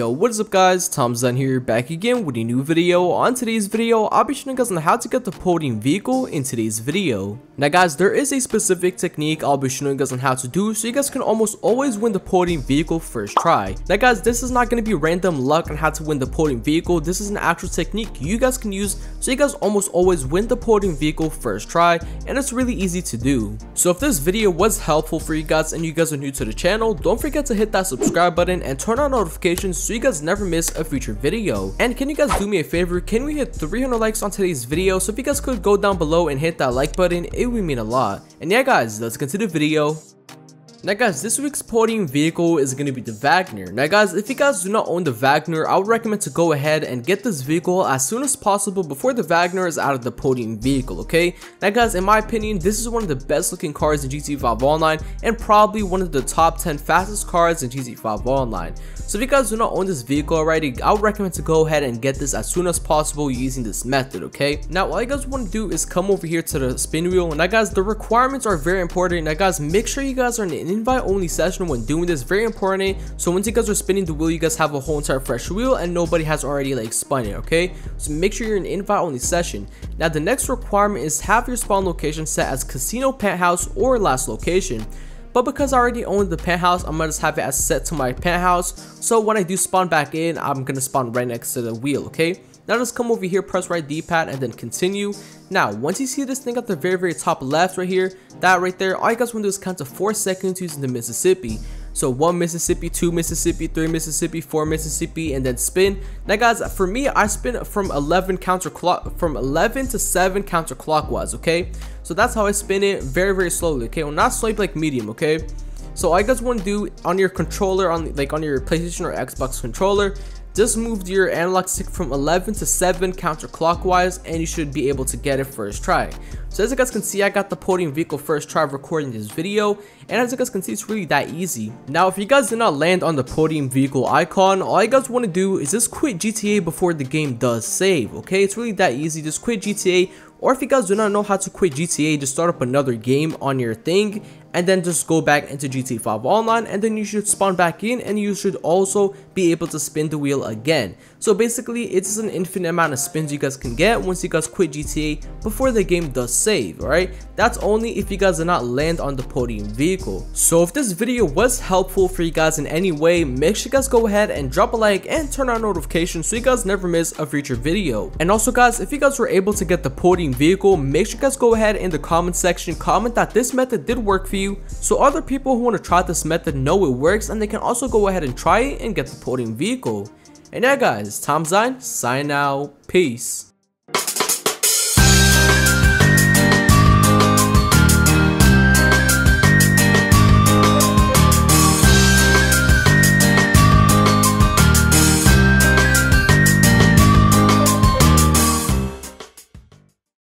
Yo, what is up guys, Tom Zen here, back again with a new video. On today's video, I'll be showing you guys on how to get the podium vehicle in today's video. Now guys, there is a specific technique I'll be showing you guys on how to do so you guys can almost always win the podium vehicle first try. Now guys, this is not going to be random luck on how to win the podium vehicle. This is an actual technique you guys can use so you guys almost always win the podium vehicle first try, and it's really easy to do. So if this video was helpful for you guys and you guys are new to the channel, don't forget to hit that subscribe button and turn on notifications so you guys never miss a future video. And can you guys do me a favor? Can we hit 300 likes on today's video? So if you guys could go down below and hit that like button, it would mean a lot. And yeah guys, let's get to the video. Now guys, this week's podium vehicle is going to be the Wagner. Now guys, if you guys do not own the Wagner, I would recommend to go ahead and get this vehicle as soon as possible before the Wagner is out of the podium vehicle, okay? Now guys, in my opinion, this is one of the best looking cars in GTA 5 Online and probably one of the top 10 fastest cars in GTA 5 Online. So if you guys do not own this vehicle already, I would recommend to go ahead and get this as soon as possible using this method, okay? Now all you guys want to do is come over here to the spin wheel. Now guys, the requirements are very important. Now guys, make sure you guys are in invite only session when doing this, very important. So once you guys are spinning the wheel, you guys have a whole entire fresh wheel and nobody has already like spun it, okay? So make sure you're in invite only session. Now the next requirement is have your spawn location set as casino, penthouse, or last location. But because I already own the penthouse, I'm gonna just have it as set to my penthouse, so when I do spawn back in, I'm gonna spawn right next to the wheel, okay? Now just come over here, press right D-pad and then continue. Now once you see this thing at the very top left right here, that right there, all you guys want to do is count to 4 seconds using the Mississippi. So 1 Mississippi, 2 Mississippi, 3 Mississippi, 4 Mississippi, and then spin. Now guys, for me, I spin from 11 to 7 counterclockwise, okay? So that's how I spin it, very slowly, okay? Well, not slow, like medium, okay? So all you guys want to do on your controller, on your PlayStation or Xbox controller, just move your analog stick from 11 to 7 counterclockwise and you should be able to get it first try. So as you guys can see, I got the podium vehicle first try recording this video, and as you guys can see, it's really that easy. Now if you guys did not land on the podium vehicle icon, all you guys want to do is just quit GTA before the game does save, okay? It's really that easy. Just quit GTA, or if you guys do not know how to quit GTA, just start up another game on your thing and then just go back into GTA 5 Online, and then you should spawn back in and you should also be able to spin the wheel again. So basically, it's an infinite amount of spins you guys can get once you guys quit GTA before the game does save, alright? That's only if you guys did not land on the podium vehicle. So if this video was helpful for you guys in any way, make sure you guys go ahead and drop a like and turn on notifications so you guys never miss a future video. And also guys, if you guys were able to get the podium vehicle, make sure you guys go ahead in the comment section, comment that this method did work for you, so other people who want to try this method know it works and they can also go ahead and try it and get the podium vehicle. And yeah guys, Tom Zen, sign out, peace.